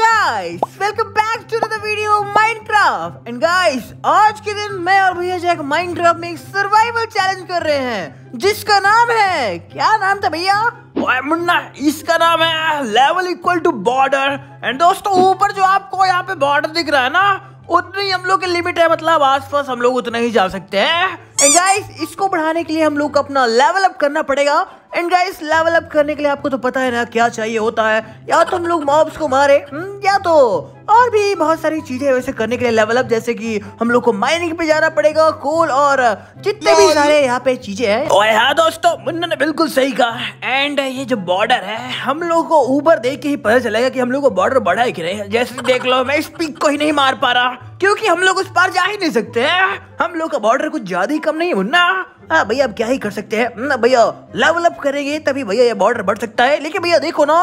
guys, welcome back to another video Minecraft। And guys, आज के दिन मैं और भैया जैक Minecraft में एक सर्वाइवल चैलेंज कर रहे हैं जिसका नाम है, क्या नाम था भैया? ओए मुन्ना, इसका नाम है level equal to border. And दोस्तों, ऊपर जो आपको यहाँ पे बॉर्डर दिख रहा है ना, उतनी हम लोग की लिमिट है, मतलब आसपास हम लोग उतना ही जा सकते हैं। एंड गाइस, इसको बढ़ाने के लिए हम लोग अपना लेवल अप करना पड़ेगा। एंड गाइस, लेवल अप करने के लिए आपको तो पता है ना क्या चाहिए होता है, या तो हम लोग मॉब्स को मारे या तो और भी बहुत सारी चीजें वैसे करने के लिए लेवल अप, जैसे कि हम लोग को माइनिंग पे जाना पड़ेगा, कोल और जितने भी सारे यहाँ पे चीजें हैं। और हाँ दोस्तों, मुन्ना ने बिल्कुल सही कहा। एंड ये जो बॉर्डर है, हम लोग को ऊपर देख के ही पता चलेगा कि हम लोग को बॉर्डर बढ़ा है कि नहीं। जैसे देख लो, मैं इस पिक को ही नहीं मार पा रहा क्योंकि हम लोग उस पार जा ही नहीं सकते हैं। हम लोग का बॉर्डर कुछ ज्यादा ही कम नहीं है मुन्ना। हाँ भैया, अब क्या ही कर सकते हैं ना भैया, लेवल अप करेंगे तभी भैया ये बॉर्डर बढ़ सकता है। लेकिन भैया देखो ना,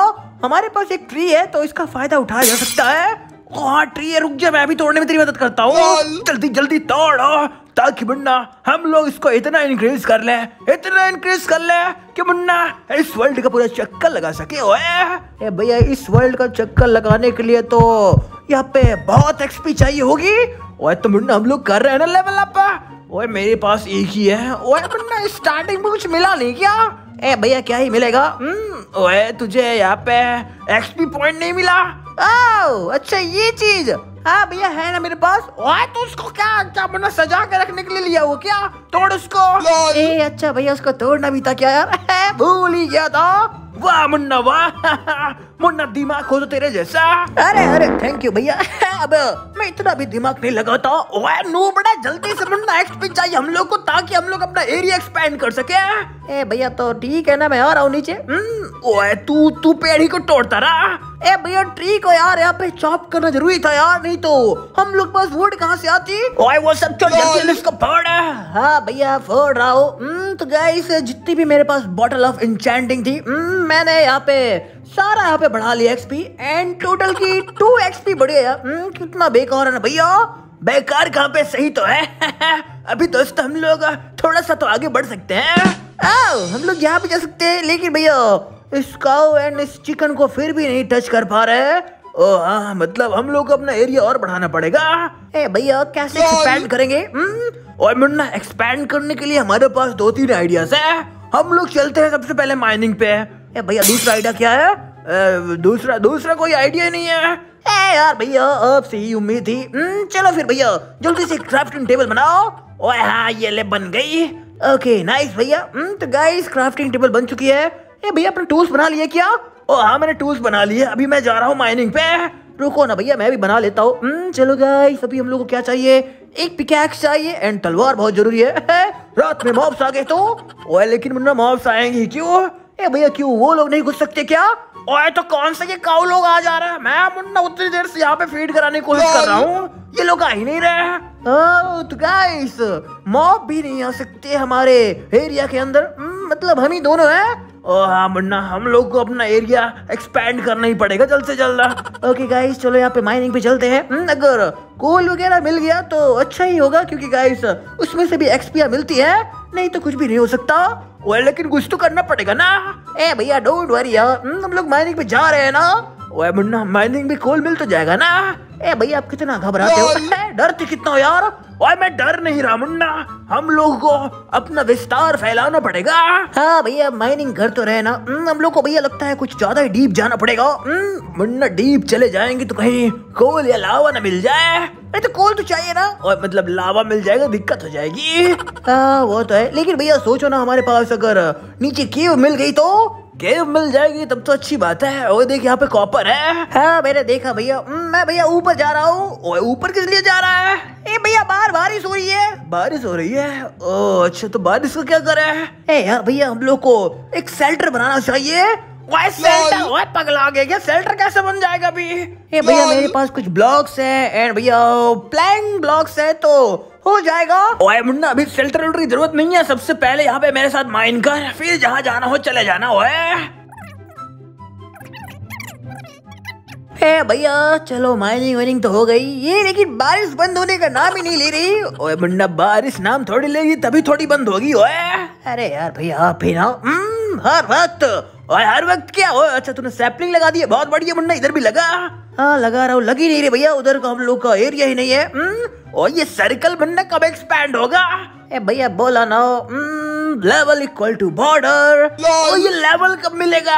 हमारे पास एक ट्री है तो इसका फायदा उठाया जा सकता है। हाँ ट्री है, रुक जा, मैं अभी तोड़ने में तेरी मदद करता हूँ। जल्दी जल्दी तोड़ो ताकि मुन्ना हम लोग इसको इतना इंक्रीज कर ले कि मुन्ना इस वर्ल्ड का पूरा चक्कर लगा सके। ओए भैया, इस वर्ल्ड का चक्कर लगाने के लिए तो यहाँ पे बहुत एक्सपी चाहिए होगी। ओए तो मुन्ना, हम लोग कर रहे हैं ना लेवल अप। ओए मेरे पास एक ही है। ओए मुन्ना, स्टार्टिंग में कुछ मिला नहीं क्या? ए भैया, क्या ही मिलेगा? ओए तुझे यहाँ पे एक्सपी पॉइंट नहीं मिला? ओ अच्छा, ये चीज हाँ भैया है ना मेरे पास। ओए तो उसको क्या मुन्ना सजा के रखने के लिए लिया हुआ क्या? तोड़ उसको। ए अच्छा भैया, उसको तोड़ना भी था क्या यार? भूल ही गया था। वाह मुन्ना, वाह मुन्ना, दिमाग हो तो तेरे जैसा। अरे अरे, थैंक यू भैया। अब मैं इतना भी दिमाग नहीं लगाता। ओए नो बड़ा, जल्दी से मुन्ना एक्सपी चाहिए हम लोग को ताकि हम लोग अपना एरिया एक्सपेंड कर सके। ए भैया तो ठीक है ना, मैं आ रहा हूँ नीचे। ओए तू पेड़ ही को तोड़ता रहा। ए भैया, ट्री को यार यहाँ पे चॉप करना जरूरी था यार, नहीं तो हम लोग पास वुड कहाँ से आती। ओए वो सब छोड़, जल्दी इसको फोड़। हाँ भैया, फोड़ रहा हूँ। तो गाइस, जितनी भी मेरे पास बॉटल ऑफ एन्चेंटिंग थी, मैंने यहाँ पे सारा यहाँ पे बढ़ा लिया एक्सपी। एंड टोटल की 2 एक्सपी बढ़ी है। कितना बेकार है ना भैया। बेकार कहाँ पे, सही तो है। अभी दोस्त हम लोग थोड़ा सा तो आगे बढ़ सकते हैं। आओ, हम लोग यहाँ पे जा सकते हैं। लेकिन भैया इस काऊ एंड इस चिकन को फिर भी नहीं टच कर पा रहे। ओ हाँ, मतलब हम लोग को अपना एरिया और बढ़ाना पड़ेगा। ए भैया, कैसे एक्सपैंड करेंगे? और मुन्ना, एक्सपैंड करने के लिए हमारे पास 2-3 आइडियाज है। हम लोग चलते हैं सबसे पहले माइनिंग पे। ए भैया, दूसरा आइडिया क्या है? दूसरा कोई आइडिया नहीं है। ए यार भैया, आपसे ही उम्मीद थी। चलो फिर भैया, जल्दी से क्राफ्टिंग टेबल बनाओ। ओए हाँ, ये ले बन गई। ओके नाइस भैया। तो गाइस, क्राफ्टिंग टेबल बन चुकी है। ए भैया, अपने टूल्स बना लिए क्या? ओ हाँ, मैंने टूल्स बना लिए। अभी मैं जा रहा हूँ माइनिंग पे। रुको ना भैया, मैं भी बना लेता हूँ। चलो गाइस, अभी हम लोग को क्या चाहिए? एक पिकैक्स चाहिए एंड तलवार बहुत जरूरी है। रात में मॉब्स आ गए तो। ओए लेकिन मुन्ना, मॉब्स आएंगे क्यों? ए भैया, क्यों वो लोग नहीं घुस सकते क्या? ओए तो कौन सा ये काऊ लोग आ जा रहा है? मैं मुन्ना उतनी देर से यहाँ पे फीड कराने की कोशिश कर रहा हूँ, ये लोग आ ही नहीं रहे। तो गाइस, मॉब भी नहीं आ सकते हमारे एरिया के अंदर, मतलब हम ही दोनों हैं। ओ हाँ मुन्ना, हम लोग को अपना एरिया एक्सपेंड करना ही पड़ेगा जल्द से जल्द। ओके गाइस, चलो यहाँ पे माइनिंग पे चलते हैं। अगर कोल वगैरह मिल गया तो अच्छा ही होगा, क्योंकि गाइस उसमें से भी एक्सपी मिलती है, नहीं तो कुछ भी नहीं हो सकता। ओए लेकिन कुछ तो करना पड़ेगा ना। ए भैया, डोंट वरी यार, हम लोग माइनिंग पे जा रहे हैं ना। ओए मुन्ना, माइनिंग में कोल मिल तो जाएगा ना। ए भैया, आप कितना घबराते हो, डरते कितना हो यार? ओए मैं डर नहीं रहा मुन्ना, हम लोग को अपना विस्तार फैलाना पड़ेगा। हाँ भैया, माइनिंग घर तो रहे ना। हम लोग को भैया लगता है कुछ ज्यादा ही डीप जाना पड़ेगा। मुन्ना, डीप चले जाएंगे तो कहीं कोल या लावा ना मिल जाए। अरे तो कोल तो चाहिए ना, और मतलब लावा मिल जाएगा दिक्कत हो जाएगी। हाँ वो तो है, लेकिन भैया सोचो ना, हमारे पास अगर नीचे केव मिल गई तो, केव मिल जाएगी तब तो अच्छी बात है। ओए देख, यहाँ पे कॉपर है। हाँ मैंने देखा भैया। मैं भैया ऊपर जा रहा हूँ। ओए ऊपर किस लिए जा रहा है? ए भैया, बाहर बारिश हो रही है। बारिश हो रही है? ओह अच्छा, तो बारिश को क्या करे? ए यार भैया, हम लोग को एक शेल्टर बनाना चाहिए। ओए शेल्टर, ओए पगला आ गया क्या? शेल्टर कैसे बन जाएगा अभी? ए भैया, मेरे पास कुछ ब्लॉक्स है एंड भैया प्लैंक ब्लॉक्स है तो हो जाएगा। ओए मुन्ना, अभी शेल्टर की जरूरत नहीं है। सबसे पहले यहाँ पे मेरे साथ माइन कर, फिर जहाँ जाना हो चले जाना। ओए भैया, चलो माइनिंग वाइनिंग तो हो गई ये, लेकिन बारिश बंद होने का नाम ही नहीं ले रही। ओए मुन्ना, बारिश नाम थोड़ी लेगी तभी थोड़ी बंद होगी। ओए अरे यार भैया, आप ही ना हर वक्त क्या? अच्छा, तूने सैपलिंग लगा दी है, बहुत बढ़िया मुन्ना। इधर भी लगा। हाँ लगा रहा हूँ, लग ही नहीं रही भैया, उधर को हम लोग का एरिया ही नहीं है। और ये सर्कल बनना कब एक्सपैंड होगा? ए भैया बोला ना, लेवल इक्वल टू बॉर्डर। और ये लेवल कब मिलेगा?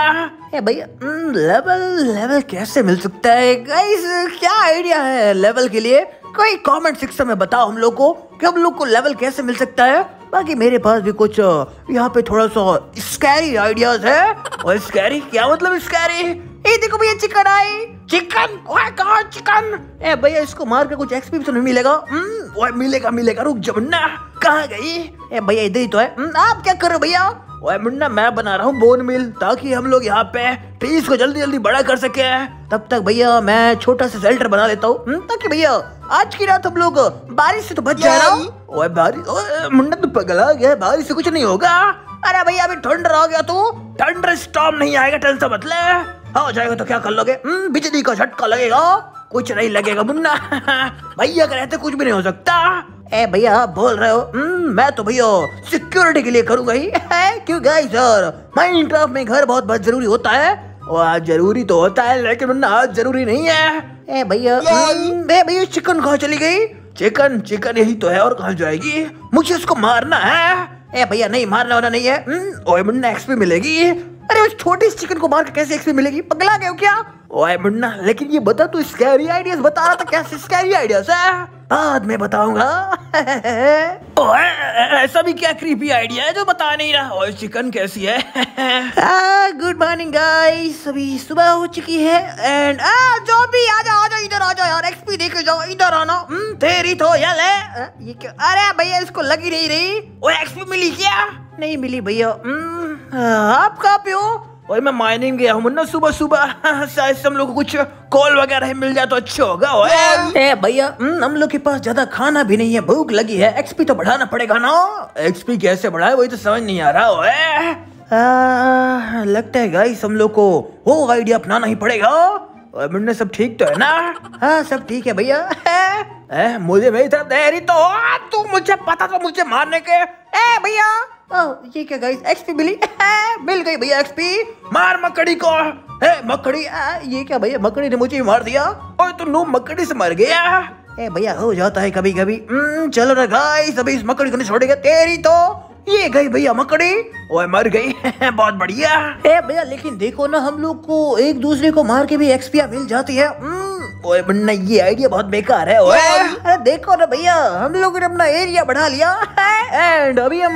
ए भैया लेवल कैसे मिल सकता है? गाइस क्या आइडिया है लेवल के लिए? कोई कमेंट सेक्शन में बताओ हम लोग को कि हम लोग को लेवल कैसे मिल सकता है। बाकी मेरे पास भी कुछ यहाँ पे थोड़ा सा स्कैरी आइडियाज है। और स्कैरी क्या मतलब स्कैरी? ए देखो भैया चिकन आई, चिकन कहाँ चिकन? ए भैया इसको मार के कुछ एक्सपी तो नहीं मिलेगा? मिलेगा मिलेगा, रुक जा मुन्ना, कहाँ गई? ए भैया इधर ही तो है। आप क्या कर रहे हो भैया? ओए मुन्ना मैं बना रहा हूँ बोन मिल, ताकि हम लोग यहाँ पे ट्रीज को जल्दी जल्दी बड़ा कर सके। तब तक भैया मैं छोटा सा शेल्टर बना लेता हूँ, ताकि भैया आज की रात हम लोग बारिश से तो बच जा रहा हूँ। ओए बारिश, मुन्ना तो पगला गया, बारिश से कुछ नहीं होगा। अरे भैया अभी ठंड आ गया तो थंडर स्टॉर्म नहीं आएगा, टेंशन मत ले। हो जाएगा तो क्या कर लोगे? बिजली का झटका लगेगा, कुछ नहीं लगेगा मुन्ना। भैया कह रहे थे कुछ भी नहीं हो सकता। ए भैया बोल रहे हो, मैं तो भैया सिक्योरिटी के लिए करूंगा ही। क्यों गाइस यार, माइनक्राफ्ट में घर बहुत जरूरी होता है। और आज जरूरी तो होता है, लेकिन मुन्ना आज जरूरी नहीं है। ए भैया चिकन कहाँ चली गई? चिकन चिकन यही तो है, और कहाँ जाएगी? मुझे उसको मारना है। ए भैया नहीं, मारना वाला नहीं है। ओए मुन्ना एक्सपी मिलेगी। अरे उस छोटी सी चिकन को मार के कैसे एक्सपी मिलेगी? पगला गया क्या? ओए मुन्ना लेकिन ये बता, तू स्कैरी आइडियाज बता रहा था, कैसे स्कैरी आइडियाज है? बाद में बताऊंगा। ओए ऐसा भी क्या क्रीपी आइडिया है जो बता नहीं रहा? और चिकन कैसी है? गुड मॉर्निंग गाइस, अभी सुबह हो चुकी है। एंड जो भी आजा इधर आजा यार, एक्सपी देके जाओ, इधर आना। तेरी तो यार है ये क्या? अरे भैया इसको लगी नहीं रही। ओए एक्सपी मिली क्या? नहीं मिली भैया। आप कहाँ पे हो? और मैं माइनिंग गया हूँ ना सुबह सुबह, शायद हम लोग को कुछ कॉल वगैरह मिल जाए तो अच्छा होगा। ए भैया हम लोग के पास ज्यादा खाना भी नहीं है, भूख लगी है, एक्सपी तो बढ़ाना पड़ेगा ना। एक्सपी कैसे बढ़ाए वही तो समझ नहीं आ रहा। लगता है गाइस हम लोग को वो आइडिया अपनाना ही पड़ेगा। और मुन्ना सब ठीक तो है ना? हाँ सब ठीक है भैया। मुझे भाई था देरी तो, तू मुझे पता था मुझे मारने के। ए भैया ये क्या गाइस, एक्सपी मिली? मिल गई भैया एक्सपी। मार मकड़ी को। मकड़ी ये क्या भैया, मकड़ी ने मुझे मार दिया। ओए तो नो मकड़ी से मर गया। ए भैया हो जाता है कभी कभी। चलो ना गाइस अभी इस मकड़ी को नहीं छोड़ेगा। तेरी तो ये गई भैया मकड़ी। ओए मर गई। बहुत बढ़िया। ए भैया लेकिन देखो ना, हम लोग को एक दूसरे को मार के भी एक्सपी मिल जाती है। ओए बन्ना ये आइडिया बहुत बेकार है। ओए अरे देखो ना भैया, हम लोगों ने अपना एरिया बढ़ा लिया एंड अभी हम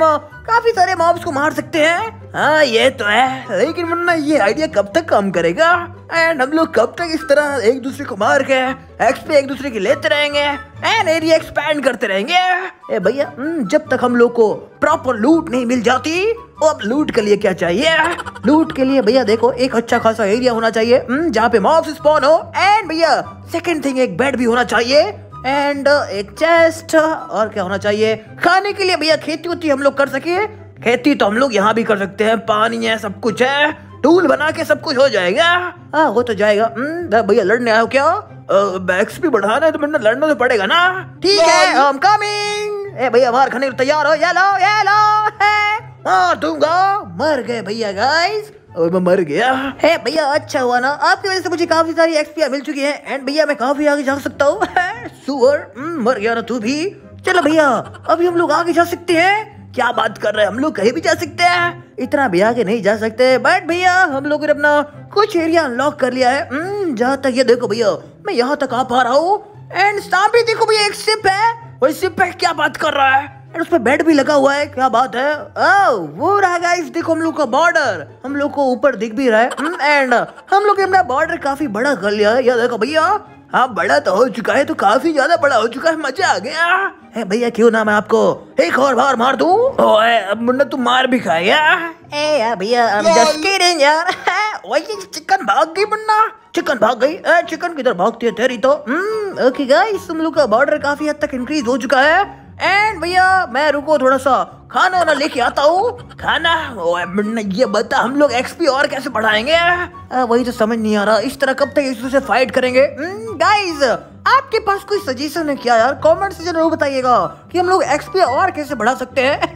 काफी सारे मॉब्स को मार सकते हैं। हाँ ये तो है, लेकिन मुन्ना ये आइडिया कब तक काम करेगा? एंड हम लोग कब तक इस तरह एक दूसरे को मार के एक्सपी एक दूसरे की लेते रहेंगे एंड एरिया एक्सपैंड करते रहेंगे? ए भैया जब तक हम लोग को प्रॉपर लूट नहीं मिल जाती। अब लूट के लिए क्या चाहिए? लूट के लिए भैया देखो, एक अच्छा खासा एरिया होना चाहिए जहाँ पे मॉब्स स्पॉन हो। एंड भैया सेकंड थिंग, एक बेड भी होना चाहिए एंड एक चेस्ट। और क्या होना चाहिए खाने के लिए? भैया खेती होती हम लोग कर सके। खेती तो हम लोग यहाँ भी कर सकते हैं, पानी है, सब कुछ है, टूल बना के सब कुछ हो जाएगा। हाँ हो तो जाएगा। भैया लड़ने आए हो क्या? एक्सपी बढ़ाना है तो मैंने लड़ना तो पड़ेगा ना। ठीक है आई एम कमिंग। ए भैया मार खाने को तैयार हो? ये लो मार दूंगा। मर गए भैया गाइस। और मैं मर गया। हे भैया अच्छा हुआ ना, आपकी वजह से मुझे काफी सारी एक्सपी मिल चुकी है एंड भैया मैं काफी आगे जा सकता हूँ। सुअर मर गया ना तू भी। चलो भैया अभी हम लोग आगे जा सकते हैं। क्या बात कर रहे हैं, हम लोग कहीं भी जा सकते हैं, इतना भी आगे नहीं जा सकते। बट भैया हम लोगों ने अपना कुछ एरिया अनलॉक कर लिया है। जहाँ तक ये देखो भैया, मैं यहाँ तक आ पा रहा हूँ। एंड सामने देखो भैया एक शिप है। वो शिप है, क्या बात कर रहा है? उस पर बेड भी लगा हुआ है, क्या बात है? वो रहा गाइस, देखो हम लोग का बॉर्डर, हम लोग को ऊपर दिख भी रहा है। एंड हम लोग अपना बॉर्डर काफी बड़ा कर लिया है। याद रखो भैया, हाँ बड़ा तो हो चुका है, तो काफी ज्यादा बड़ा हो चुका है। मजा आ गया है भैया। क्यों ना मैं आपको एक और बार मार दूं? ओए अब मुन्ना तू मार भी खाएगा। ए यार भैया आई एम जस्ट किडिंग यार। चिकन भाग गई मुन्ना, चिकन भाग गई। चिकन किधर भागती है तेरी तो। ओके गाइस तुम लोग का बॉर्डर काफी हद तक इंक्रीज हो चुका है। एंड भैया मैं रुको थोड़ा सा खाना ना लेके आता हूँ। खाना? ओए ये बता हम लोग एक्सपी और कैसे बढ़ाएंगे? वही तो समझ नहीं आ रहा, इस तरह कब तक एक दूसरे से फाइट करेंगे? गाइस आपके पास कोई सजेशन है क्या यार? कमेंट से जरूर बताइएगा कि हम लोग एक्सपी और कैसे बढ़ा सकते हैं।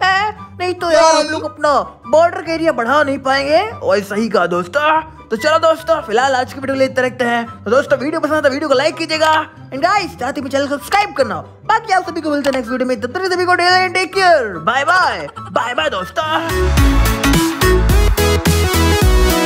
नहीं तो यार हम लोग अपना बॉर्डर का एरिया बढ़ा नहीं पाएंगे। और सही कहा दोस्तों, तो चलो दोस्तों फिलहाल आज की वीडियो लेते रखते हैं। तो दोस्तों वीडियो पसंद आता है वीडियो को लाइक कीजिएगा एंड गाइस साथ ही चैनल को सब्सक्राइब करना। बाकी आप सभी को मिलते हैं नेक्स्ट वीडियो में, तब तक सभी को टेक केयर, बाय बाय दोस्तों।